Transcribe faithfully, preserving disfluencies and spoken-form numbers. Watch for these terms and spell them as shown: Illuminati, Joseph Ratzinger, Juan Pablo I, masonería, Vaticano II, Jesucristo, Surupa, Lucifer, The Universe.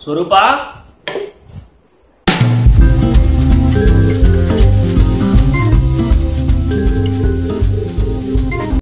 Surupa.